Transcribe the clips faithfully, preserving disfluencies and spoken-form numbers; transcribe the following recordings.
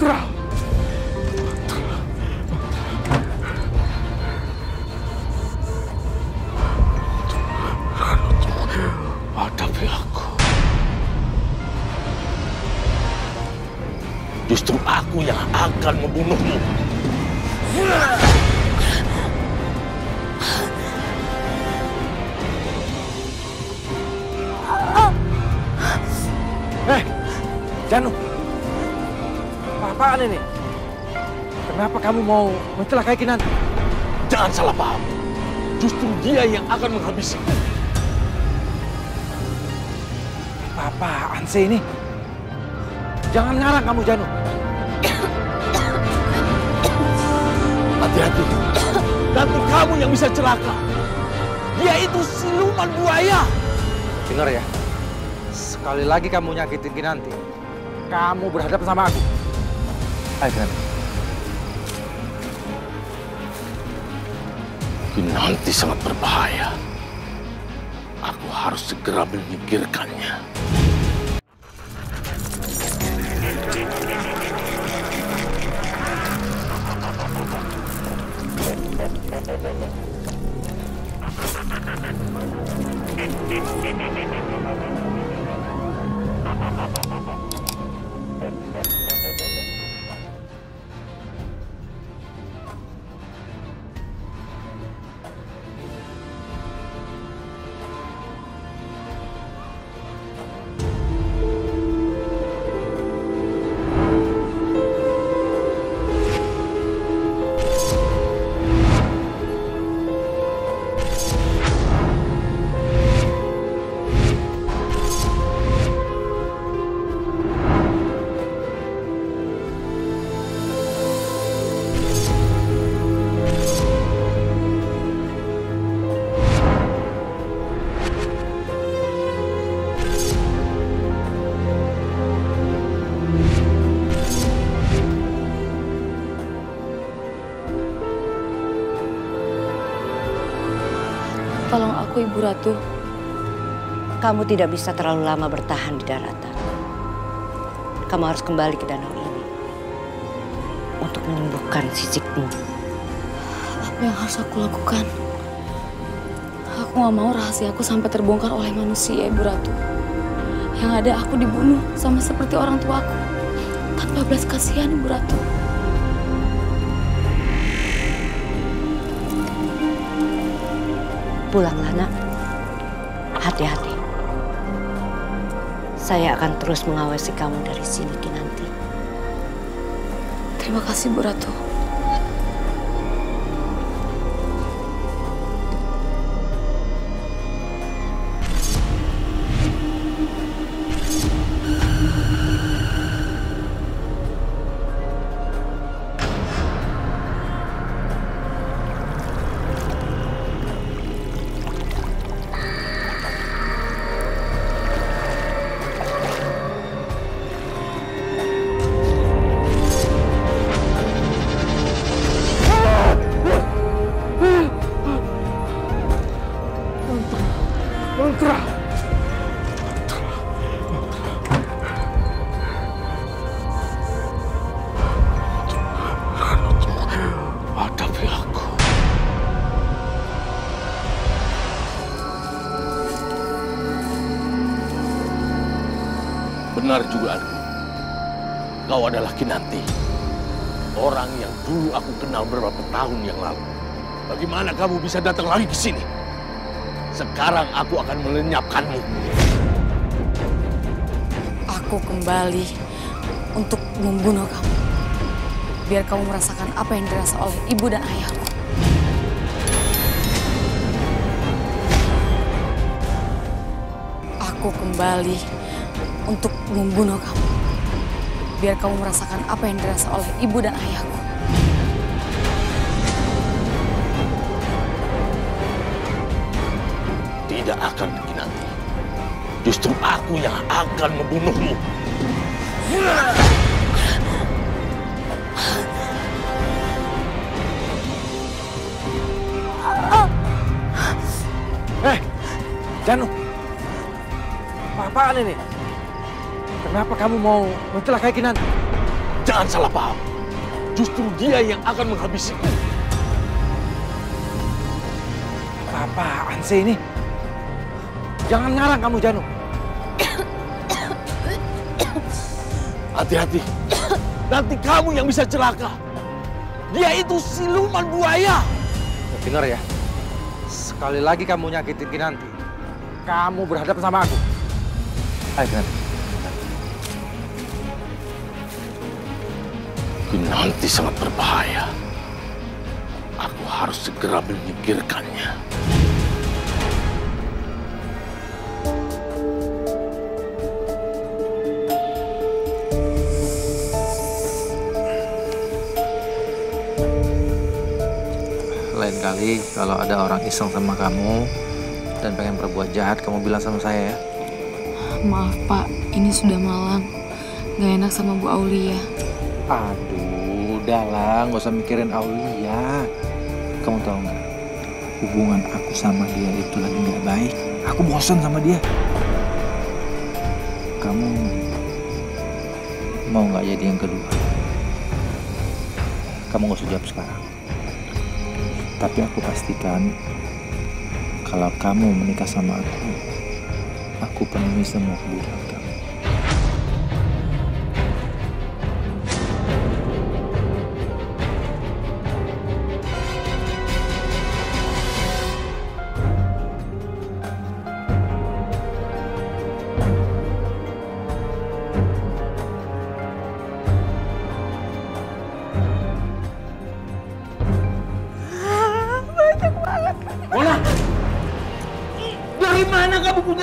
mantra. Mantra. Mantra. Hadapi aku. Justru aku yang akan membunuhmu. Eh, Janu, apaan ini? Kenapa kamu mau mencelakai Kinanti? Jangan salah paham, justru dia yang akan menghabisiku. Apaan sih ini? Jangan ngarang kamu, Janu. Hati-hati, nanti kamu yang bisa celaka. Dia itu siluman buaya. Dengar ya. Sekali lagi kamu nyakitin Kinanti, kamu berhadapan sama aku. Ayo, Kinanti. Kinanti sangat berbahaya. Aku harus segera memikirkannya. Tolong aku, Ibu Ratu. Kamu tidak bisa terlalu lama bertahan di daratan. Kamu harus kembali ke danau ini untuk menyembuhkan sisikmu. Apa yang harus aku lakukan? Aku nggak mau rahasia aku sampai terbongkar oleh manusia, Ibu Ratu. Yang ada aku dibunuh sama seperti orang tuaku, tanpa belas kasihan, Ibu Ratu. Pulanglah, Nak. Hati-hati. Saya akan terus mengawasi kamu dari sini, Kinanti. Terima kasih, Bu Ratu. Benar dugaanku, kau adalah Kinanti, orang yang dulu aku kenal beberapa tahun yang lalu. Bagaimana kamu bisa datang lagi ke sini? Sekarang aku akan melenyapkanmu. Aku kembali untuk membunuh kamu, biar kamu merasakan apa yang dirasa oleh ibu dan ayahku. Aku kembali untuk membunuh kamu, biar kamu merasakan apa yang dirasa oleh ibu dan ayahku. Tidak akan, Kinanti. Justru aku yang akan membunuhmu. Eh, Janu, apaan ini? Kenapa kamu mau mencelakai Kinanti? Jangan salah paham. Justru dia yang akan menghabisiku. Apa-apaan sih ini? Jangan ngarang kamu, Janu. Hati-hati. Nanti kamu yang bisa celaka. Dia itu siluman buaya. Ya, benar ya. Sekali lagi kamu nyakitin Kinanti. Kamu berhadapan sama aku. Ayo, Kinanti. Kinanti sangat berbahaya. Aku harus segera menyingkirkannya. Lain kali kalau ada orang iseng sama kamu dan pengen berbuat jahat, kamu bilang sama saya ya. Maaf Pak, ini sudah malam. Nggak enak sama Bu Aulia. Aduh, udahlah, nggak usah mikirin Aulia. Kamu tahu nggak, hubungan aku sama dia itu lagi nggak baik. Aku bosan sama dia. Kamu mau nggak jadi yang kedua? Kamu nggak usah jawab sekarang. Tapi aku pastikan kalau kamu menikah sama aku, aku penuhi semua kebutuhan kamu.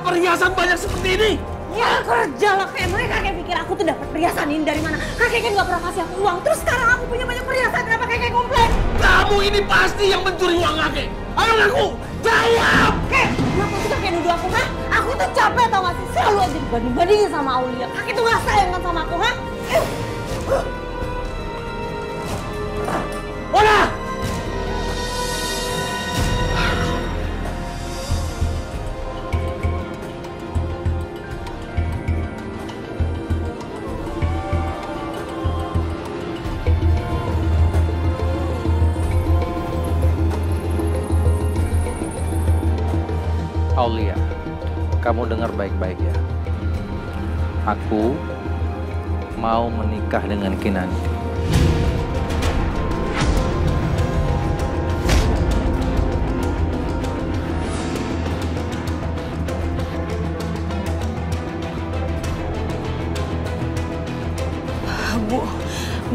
Perhiasan banyak seperti ini. Ya kerjalah kayak mereka. Kakek pikir aku tuh dapat perhiasan ini dari mana? Kakek kan gak pernah kasih aku uang. Terus sekarang aku punya banyak perhiasan, kenapa kakek komplain? Kamu ini pasti yang mencuri uang kakek. Ayo ngaku, jawab. Kakek, kenapa sih kakek nuduh aku, ha? Aku tuh capek tau gak sih, selalu aja dibanding-bandingin sama Aulia. Kakek tuh gak sayang kan sama aku, ha? Eh. Aulia, kamu dengar baik-baik ya. Aku mau menikah dengan Kinanti. Bu,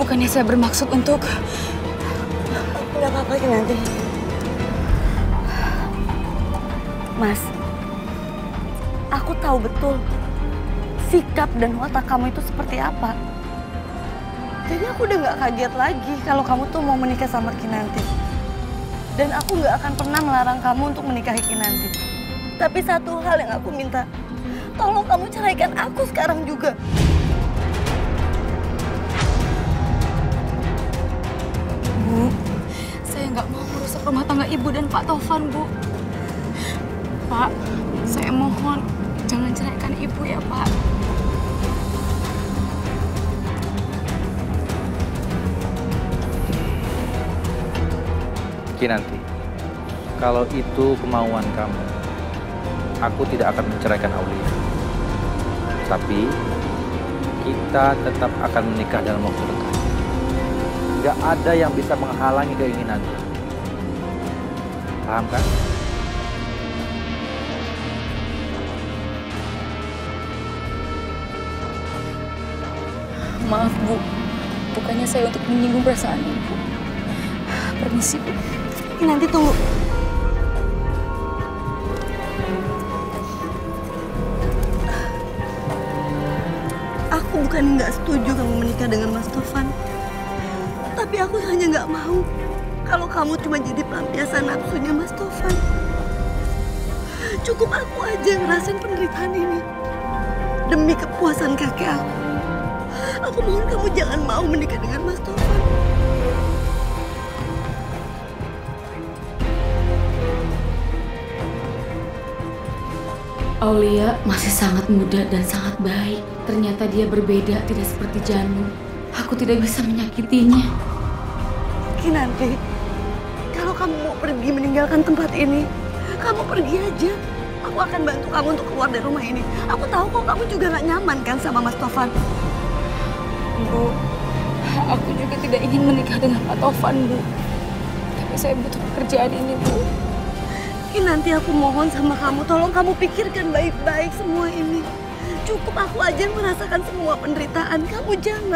bukannya saya bermaksud untuk... Nggak apa-apa, Kinanti. Mas, aku tahu betul sikap dan watak kamu itu seperti apa. Jadi aku udah gak kaget lagi kalau kamu tuh mau menikah sama Kinanti. Dan aku gak akan pernah melarang kamu untuk menikahi Kinanti. Tapi satu hal yang aku minta, tolong kamu ceraikan aku sekarang juga. Bu, saya gak mau merusak rumah tangga Ibu dan Pak Tofan, Bu. Pak, saya mohon jangan ceraikan Ibu ya, Pak. Kinanti, kalau itu kemauan kamu, aku tidak akan menceraikan Aulia. Tapi kita tetap akan menikah dalam waktu dekat. Gak ada yang bisa menghalangi keinginannya. Paham kan? Maaf, Bu. Bukannya saya untuk menyinggung perasaan Ibu. Permisi, Bu. Nanti tunggu. Aku bukan nggak setuju kamu menikah dengan Mas Tofan. Tapi aku hanya nggak mau kalau kamu cuma jadi pelampiasan nafsunya Mas Tofan. Cukup aku aja yang ngerasain penderitaan ini. Demi kepuasan kakek aku. Aku mohon kamu jangan mau menikah dengan Mas Tofan. Aulia masih sangat muda dan sangat baik. Ternyata dia berbeda, tidak seperti Janu. Aku tidak bisa menyakitinya. Kinanti, kalau kamu mau pergi meninggalkan tempat ini, kamu pergi aja. Aku akan bantu kamu untuk keluar dari rumah ini. Aku tahu kok kamu juga gak nyaman kan sama Mas Tofan. Bu, aku juga tidak ingin menikah dengan Pak Tofan, Bu. Tapi saya butuh pekerjaan ini, Bu. Kinanti, aku mohon sama kamu, tolong kamu pikirkan baik-baik semua ini. Cukup aku aja yang merasakan semua penderitaan. Kamu jangan.